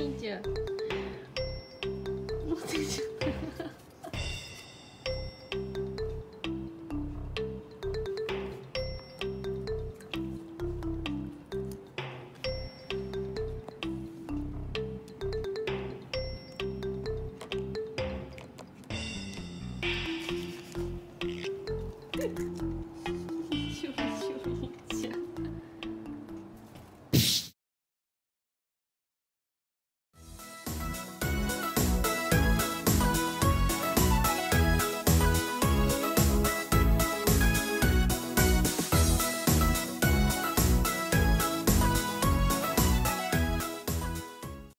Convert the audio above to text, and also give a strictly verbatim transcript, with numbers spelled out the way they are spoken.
teacher.